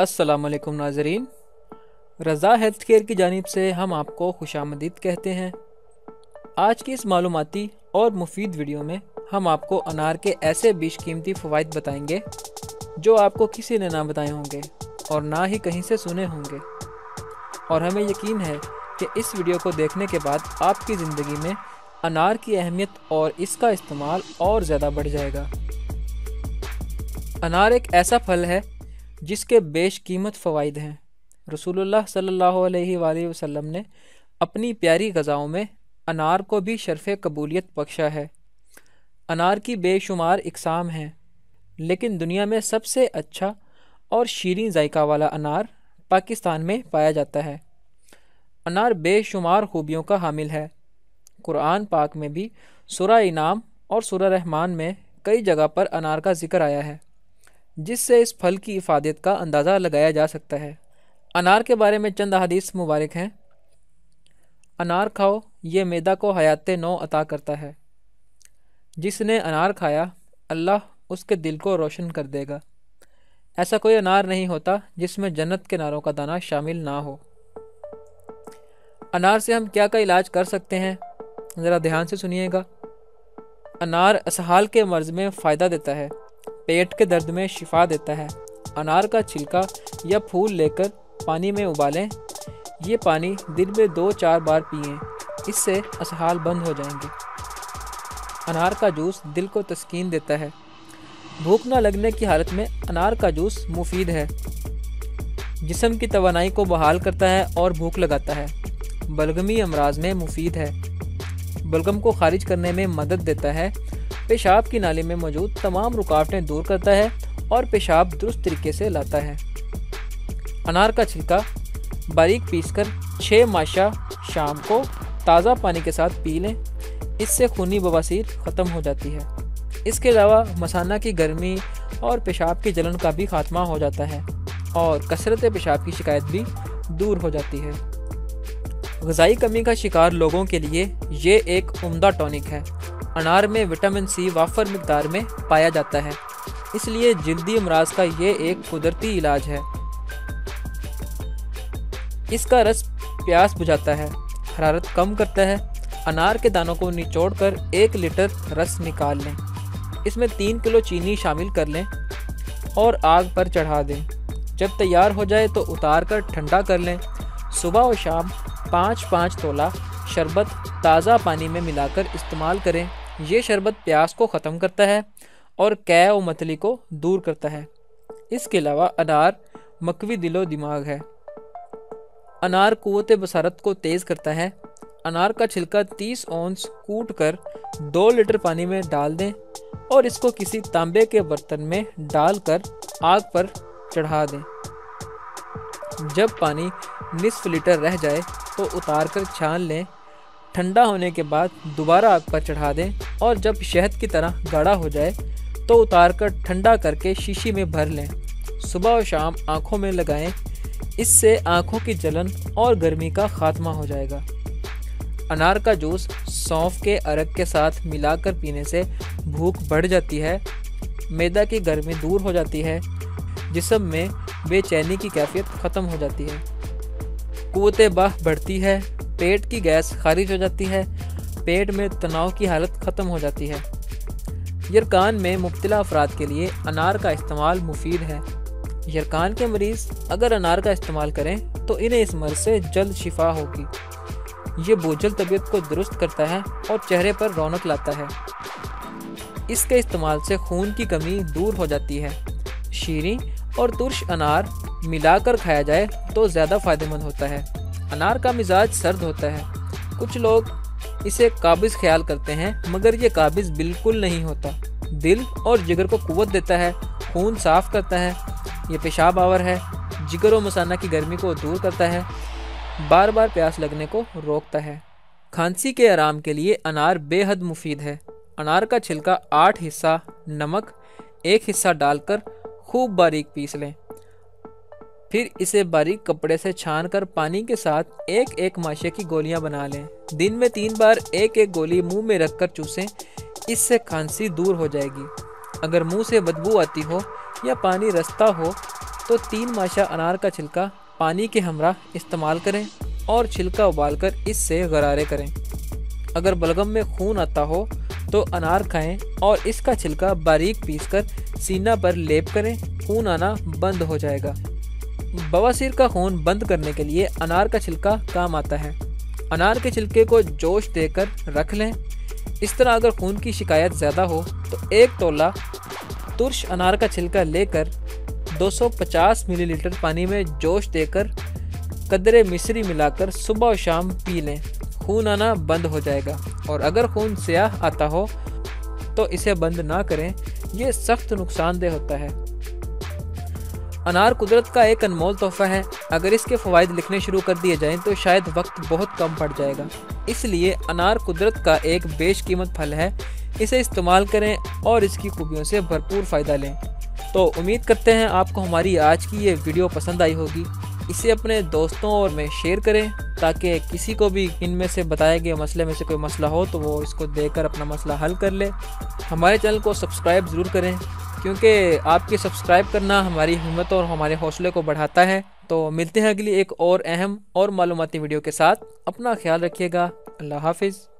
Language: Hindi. अस्सलामुअलैकुम नाजरीन, रज़ा हेल्थ केयर की जानिब से हम आपको खुशामदीद कहते हैं। आज की इस मालूमाती और मुफीद वीडियो में हम आपको अनार के ऐसे बेशकीमती फ़वाइद बताएंगे जो आपको किसी ने ना बताए होंगे और ना ही कहीं से सुने होंगे, और हमें यकीन है कि इस वीडियो को देखने के बाद आपकी ज़िंदगी में अनार की अहमियत और इसका इस्तेमाल और ज़्यादा बढ़ जाएगा। अनार एक ऐसा फल है जिसके बेशकीमत फ़वाइद हैं। रसूलुल्लाह सल्लल्लाहु अलैहि वसल्लम ने अपनी प्यारी ग़ज़ाओं में अनार को भी शर्फ़ कबूलियत बख्शा है। अनार की बेशुमार इकसाम हैं, लेकिन दुनिया में सबसे अच्छा और शीरीं जायका वाला अनार पाकिस्तान में पाया जाता है। अनार बेशुमार खूबियों का हामिल है। कुरान पाक में भी सूरा इनाम और सूरा रहमान में कई जगह पर अनार का ज़िक्र आया है, जिससे इस फल की इफ़ादत का अंदाज़ा लगाया जा सकता है। अनार के बारे में चंद हदीस मुबारक हैं। अनार खाओ, ये मैदा को हयात नौ अता करता है। जिसने अनार खाया अल्लाह उसके दिल को रोशन कर देगा। ऐसा कोई अनार नहीं होता जिसमें जन्नत के नारों का दाना शामिल ना हो। अनार से हम क्या इलाज कर सकते हैं, ज़रा ध्यान से सुनिएगा। अनार असहाल के मर्ज़ में फ़ायदा देता है, पेट के दर्द में शिफा देता है। अनार का छिलका या फूल लेकर पानी में उबालें। ये पानी दिन में 2-4 बार पिएं, इससे असहाल बंद हो जाएंगे। अनार का जूस दिल को तस्कीन देता है। भूख ना लगने की हालत में अनार का जूस मुफीद है। जिस्म की तवानाई को बहाल करता है और भूख लगाता है। बलगमी अमराज में मुफीद है। बलगम को खारिज करने में मदद देता है। पेशाब की नाली में मौजूद तमाम रुकावटें दूर करता है और पेशाब दुरुस्त तरीके से लाता है। अनार का छिलका बारीक पीसकर 6 माशा शाम को ताज़ा पानी के साथ पी लें, इससे खूनी बवासीर ख़त्म हो जाती है। इसके अलावा मसाना की गर्मी और पेशाब की जलन का भी खात्मा हो जाता है और कसरत पेशाब की शिकायत भी दूर हो जाती है। ग़िज़ाई कमी का शिकार लोगों के लिए ये एक उम्दा टॉनिक है। अनार में विटामिन सी वाफर मिक़दार में पाया जाता है, इसलिए जल्दी अमराज का ये एक कुदरती इलाज है। इसका रस प्यास बुझाता है, हरारत कम करता है। अनार के दानों को निचोड़कर 1 लीटर रस निकाल लें, इसमें 3 किलो चीनी शामिल कर लें और आग पर चढ़ा दें। जब तैयार हो जाए तो उतार कर ठंडा कर लें। सुबह और शाम 5-5 तोला शरबत ताज़ा पानी में मिलाकर इस्तेमाल करें। यह शरबत प्यास को ख़त्म करता है और कै और मतली को दूर करता है। इसके अलावा अनार मकवी दिलो दिमाग है। अनार कुव्वत बसारत को तेज़ करता है। अनार का छिलका 30 औंस कूट कर 2 लीटर पानी में डाल दें और इसको किसी तांबे के बर्तन में डालकर आग पर चढ़ा दें। जब पानी निसफ लीटर रह जाए तो उतार कर छान लें। ठंडा होने के बाद दोबारा आग पर चढ़ा दें और जब शहद की तरह गाढ़ा हो जाए तो उतार कर ठंडा करके शीशी में भर लें। सुबह और शाम आँखों में लगाएं, इससे आँखों की जलन और गर्मी का खात्मा हो जाएगा। अनार का जूस सौंफ के अरक के साथ मिलाकर पीने से भूख बढ़ जाती है, मैदा की गर्मी दूर हो जाती है, जिस्म में बेचैनी की कैफियत ख़त्म हो जाती है, कुव्वते बाह बढ़ती है, पेट की गैस खारिज हो जाती है, पेट में तनाव की हालत ख़त्म हो जाती है। यरकान में मुब्तला अफराद के लिए अनार का इस्तेमाल मुफीद है। यरकान के मरीज़ अगर अनार का इस्तेमाल करें तो इन्हें इस मर्ज़ से जल्द शिफा होगी। ये बोझल तबीयत को दुरुस्त करता है और चेहरे पर रौनक लाता है। इसके इस्तेमाल से खून की कमी दूर हो जाती है। शीरी और तुर्श अनार मिलाकर खाया जाए तो ज़्यादा फ़ायदेमंद होता है। अनार का मिजाज सर्द होता है। कुछ लोग इसे काबिज़ ख्याल करते हैं, मगर ये काबिज़ बिल्कुल नहीं होता। दिल और जिगर को कुव्वत देता है, खून साफ़ करता है। ये पेशाब आवर है, जिगर और मसाना की गर्मी को दूर करता है, बार बार प्यास लगने को रोकता है। खांसी के आराम के लिए अनार बेहद मुफीद है। अनार का छिलका 8 हिस्सा नमक 1 हिस्सा डालकर खूब बारीक पीस लें, फिर इसे बारीक कपड़े से छानकर पानी के साथ 1-1 माशे की गोलियां बना लें। दिन में 3 बार 1-1 गोली मुंह में रखकर चूसें, इससे खांसी दूर हो जाएगी। अगर मुंह से बदबू आती हो या पानी रसता हो तो 3 माशा अनार का छिलका पानी के हमरा इस्तेमाल करें और छिलका उबालकर इससे गरारे करें। अगर बलगम में खून आता हो तो अनार खाएं और इसका छिलका बारीक पीसकर सीना पर लेप करें, खून आना बंद हो जाएगा। बवासीर का खून बंद करने के लिए अनार का छिलका काम आता है। अनार के छिलके को जोश देकर रख लें। इस तरह अगर खून की शिकायत ज़्यादा हो तो 1 तोला तुर्श अनार का छिलका लेकर 250 मिलीलीटर पानी में जोश देकर कदरे मिश्री मिलाकर सुबह और शाम पी लें, खून आना बंद हो जाएगा। और अगर खून स्याह आता हो तो इसे बंद ना करें, यह सख्त नुकसानदेह होता है। अनार कुदरत का एक अनमोल तोहफा है। अगर इसके फ़वाइद लिखने शुरू कर दिए जाएं तो शायद वक्त बहुत कम पड़ जाएगा। इसलिए अनार कुदरत का एक बेशकीमत फल है, इसे इस्तेमाल करें और इसकी खूबियों से भरपूर फ़ायदा लें। तो उम्मीद करते हैं आपको हमारी आज की ये वीडियो पसंद आई होगी। इसे अपने दोस्तों और में शेयर करें ताकि किसी को भी इनमें से बताए गए मसले में से कोई मसला हो तो वो इसको देखकर अपना मसला हल कर ले। हमारे चैनल को सब्सक्राइब ज़रूर करें क्योंकि आपके सब्सक्राइब करना हमारी हिम्मत और हमारे हौसले को बढ़ाता है। तो मिलते हैं अगली एक और अहम और मालूमाती वीडियो के साथ। अपना ख्याल रखिएगा। अल्लाह हाफिज़।